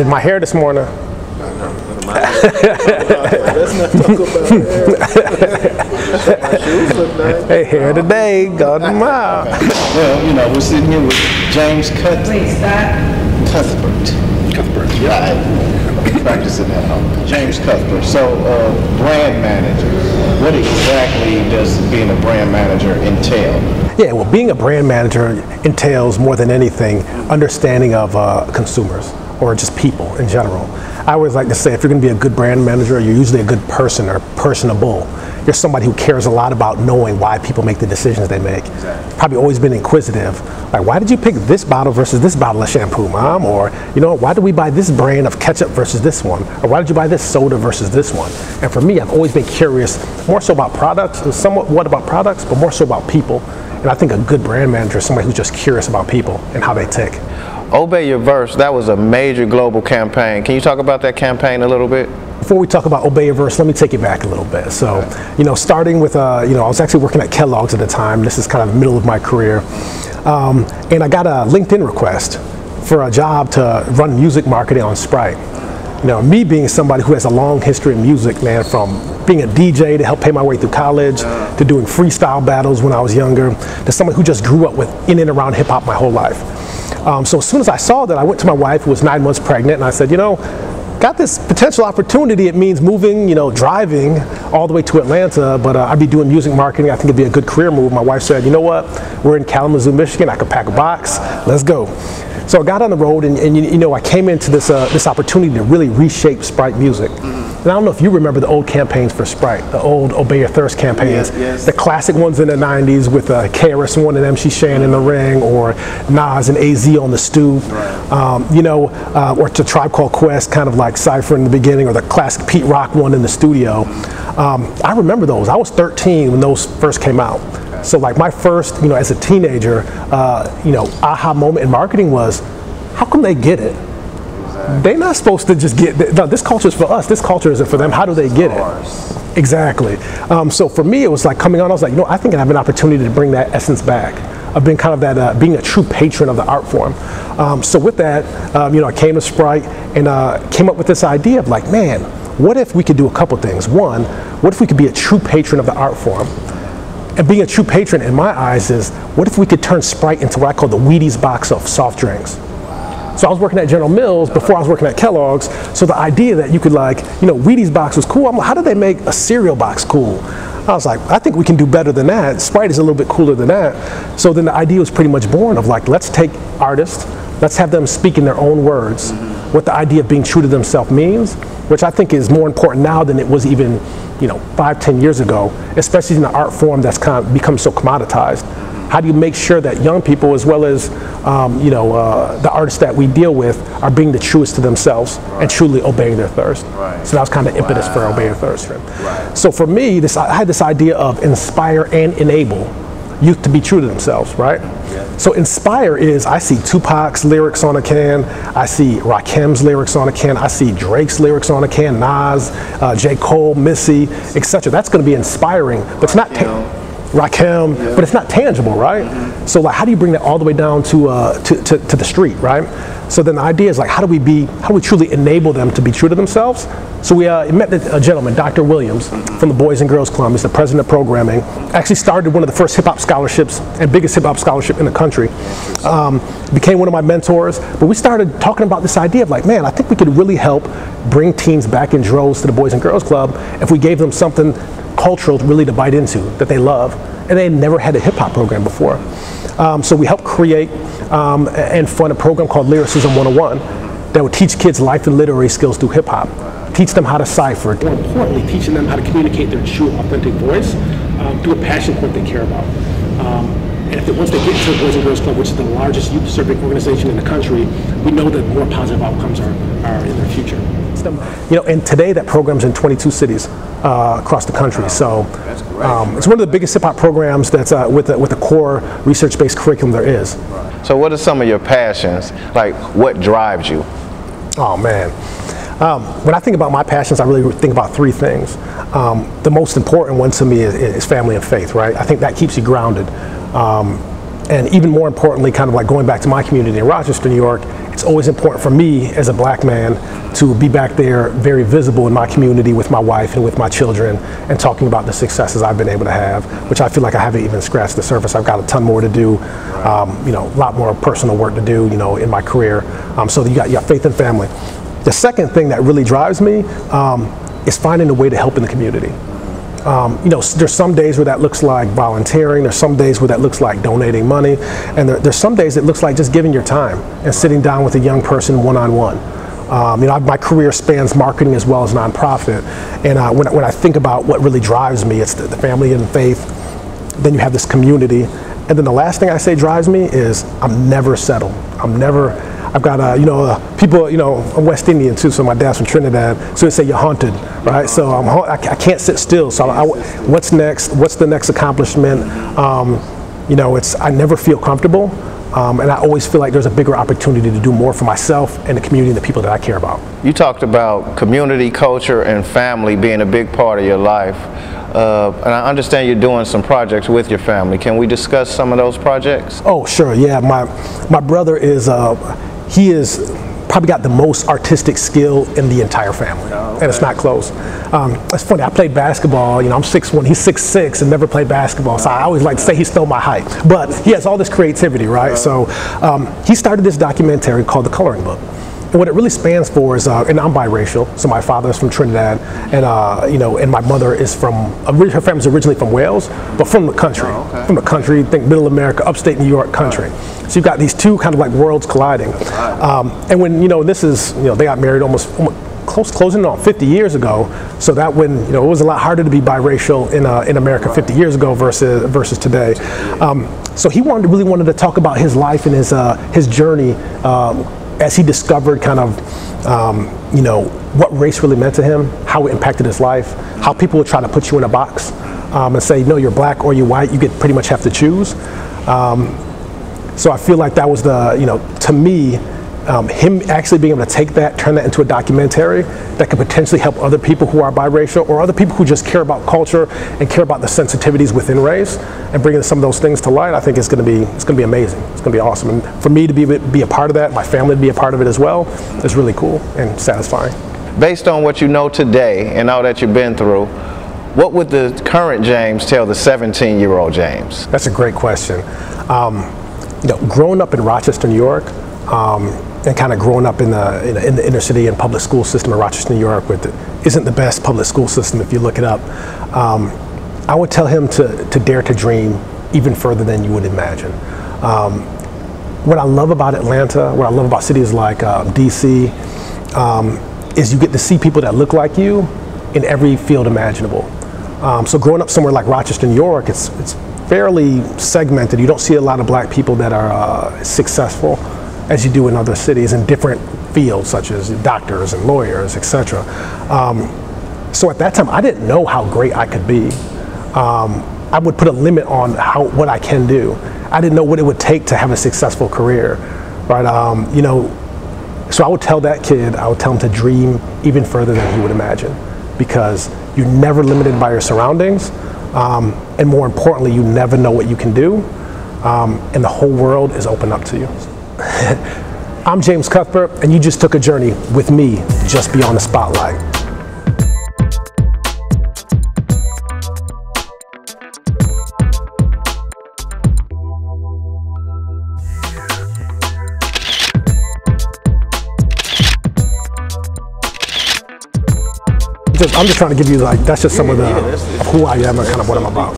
Did my hair this morning. Let's not talk about hair. Hey, hair today, God tomorrow. Well, you know, we're sitting here with James Cuthbert. Please stop. Cuthbert. Cuthbert. Yeah, I'm practicing that home. James Cuthbert. So, brand manager. What exactly does being a brand manager entail? Yeah, well, being a brand manager entails more than anything understanding of consumers or just people in general. I always like to say if you're going to be a good brand manager, you're usually a good person or personable. You're somebody who cares a lot about knowing why people make the decisions they make. Exactly. Probably always been inquisitive. Like, why did you pick this bottle versus this bottle of shampoo, Mom? Or, you know, why did we buy this brand of ketchup versus this one? Or why did you buy this soda versus this one? And for me, I've always been curious, more so about products, and somewhat about products, but more so about people. And I think a good brand manager is somebody who's just curious about people and how they tick. Obey Your Verse, that was a major global campaign. Can you talk about that campaign a little bit? Before we talk about Obey Your Verse, let me take you back a little bit. So, okay. You know, starting with, I was actually working at Kellogg's at the time. This is kind of the middle of my career. And I got a LinkedIn request for a job to run music marketing on Sprite. You know, me being somebody who has a long history in music, man, from being a DJ to help pay my way through college, to doing freestyle battles when I was younger, to someone who just grew up with in and around hip hop my whole life. So as soon as I saw that, I went to my wife, who was 9 months pregnant, and I said, you know, got this potential opportunity. It means moving, you know, driving all the way to Atlanta, but I'd be doing music marketing. I think it'd be a good career move. My wife said, you know what? We're in Kalamazoo, Michigan. I could pack a box. Let's go. So I got on the road, and I came into this this opportunity to really reshape Sprite music. And I don't know if you remember the old campaigns for Sprite, the old Obey Your Thirst campaigns, yes. The classic ones in the 90s with KRS-One and MC Shan in the ring, or Nas and AZ on the stoop, right. Or To Tribe Called Quest, kind of like Cypher in the beginning, or the classic Pete Rock one in the studio. I remember those. I was 13 when those first came out. So like my first, as a teenager, aha moment in marketing was, how come they get it? Exactly. They're not supposed to just get it. No, this culture is for us. This culture isn't for them. How do they get it? Exactly. So for me, it was like coming on, I was like, I think I have an opportunity to bring that essence back. I've been kind of that, being a true patron of the art form. So with that, I came to Sprite and came up with this idea of like, man, what if we could do a couple things? One, what if we could be a true patron of the art form? And being a true patron, in my eyes, is what if we could turn Sprite into what I call the Wheaties box of soft drinks? So I was working at General Mills before I was working at Kellogg's, so the idea that you could Wheaties box was cool. I'm like, how did they make a cereal box cool? I was like, I think we can do better than that. Sprite is a little bit cooler than that. So then the idea was pretty much born of like, let's take artists, let's have them speak in their own words, what the idea of being true to themselves means, which I think is more important now than it was even 5-10 years ago, especially in the art form that's kind of become so commoditized. How do you make sure that young people, as well as the artists that we deal with, are being the truest to themselves and truly obeying their thirst? Right. So that was kind of the impetus for Obey Your Thirst. Right. So for me, I had this idea of inspire and enable youth to be true to themselves, right? Yeah. So inspire is, I see Tupac's lyrics on a can, I see Rakim's lyrics on a can, I see Drake's lyrics on a can, Nas, J. Cole, Missy, etc. That's going to be inspiring, but it's not Rakim, yeah. But it's not tangible, right? Mm-hmm. So like, how do you bring that all the way down to the street, right? So then the idea is like, how do we truly enable them to be true to themselves? So we met a gentleman, Dr. Williams, from the Boys and Girls Club. He's the president of programming. Actually started one of the first hip hop scholarships and biggest hip hop scholarship in the country. Became one of my mentors. But we started talking about this idea of like, man, I think we could really help bring teens back in droves to the Boys and Girls Club if we gave them something cultural really to bite into that they love, and they never had a hip hop program before. So we helped create and fund a program called Lyricism 101 that would teach kids life and literary skills through hip hop, teach them how to cipher, more importantly teaching them how to communicate their true authentic voice through a passion for what they care about. And once they get to the Boys and Girls Club, which is the largest youth serving organization in the country, we know that more positive outcomes are in their future. And today that program's in 22 cities across the country. So it's one of the biggest hip hop programs that's with a core research-based curriculum there is. So what are some of your passions? Like, what drives you? Oh man. When I think about my passions, I really think about three things. The most important one to me is family and faith, right? I think that keeps you grounded. And even more importantly, kind of like going back to my community in Rochester, New York, it's always important for me as a black man to be back there very visible in my community with my wife and with my children and talking about the successes I've been able to have, which I feel like I haven't even scratched the surface. I've got a ton more to do, you know, a lot more personal work to do, you know, in my career. So you got faith and family. The second thing that really drives me is finding a way to help in the community. You know, there's some days where that looks like volunteering, there's some days where that looks like donating money, and there's some days it looks like just giving your time and sitting down with a young person one-on-one. You know, my career spans marketing as well as nonprofit, and when I think about what really drives me, it's the family and faith, then you have this community, and then the last thing I say drives me is I'm never settled. I've got, you know, people, you know, I'm West Indian too, so my dad's from Trinidad, so they say you're haunted, right? So I can't sit still, so what's next? What's the next accomplishment? You know, I never feel comfortable, and I always feel like there's a bigger opportunity to do more for myself and the community and the people that I care about. You talked about community, culture, and family being a big part of your life, and I understand you're doing some projects with your family. Can we discuss some of those projects? Oh, sure, yeah. My brother is... he is probably got the most artistic skill in the entire family, and it's not close. It's funny, I played basketball, you know, I'm 6'1", he's 6'6", and never played basketball, so I always like to say he stole my height. But he has all this creativity, right? So he started this documentary called The Coloring Book. And what it really spans for is, and I'm biracial, so my father is from Trinidad, and you know, and my mother is from, her family's originally from Wales, but from the country. Oh, okay. From the country, think middle America, upstate New York country. Right. So you've got these two kind of like worlds colliding. Right. And when, you know, this is, you know, they got married almost closing on 50 years ago, so that when, you know, it was a lot harder to be biracial in America, right, 50 years ago versus today. So he really wanted to talk about his life and his journey, as he discovered kind of, you know, what race really meant to him, how it impacted his life, how people would try to put you in a box and say, no, you're black or you're white, you get pretty much have to choose. So I feel like that was the, you know, to me, him actually being able to take that, turn that into a documentary that could potentially help other people who are biracial or other people who just care about culture and care about the sensitivities within race, and bringing some of those things to light, I think it's going to be amazing. It's going to be awesome. And for me to be a part of that, my family to be a part of it as well, is really cool and satisfying. Based on what you know today and all that you've been through, what would the current James tell the 17-year-old James? That's a great question. You know, growing up in Rochester, New York, and kind of growing up in the inner city and public school system in Rochester, New York, which isn't the best public school system if you look it up, I would tell him to dare to dream even further than you would imagine. What I love about Atlanta, what I love about cities like DC, is you get to see people that look like you in every field imaginable. So growing up somewhere like Rochester, New York, it's fairly segmented. You don't see a lot of black people that are successful as you do in other cities in different fields, such as doctors and lawyers, etc. So at that time, I didn't know how great I could be. I would put a limit on what I can do. I didn't know what it would take to have a successful career, right? You know, so I would tell that kid, I would tell him to dream even further than he would imagine, because you're never limited by your surroundings, and more importantly, you never know what you can do, and the whole world is open up to you. I'm James Cuthbert, and you just took a journey with me, Just Beyond the Spotlight. I'm just trying to give you, like, that's just some of who I am and kind of what I'm about.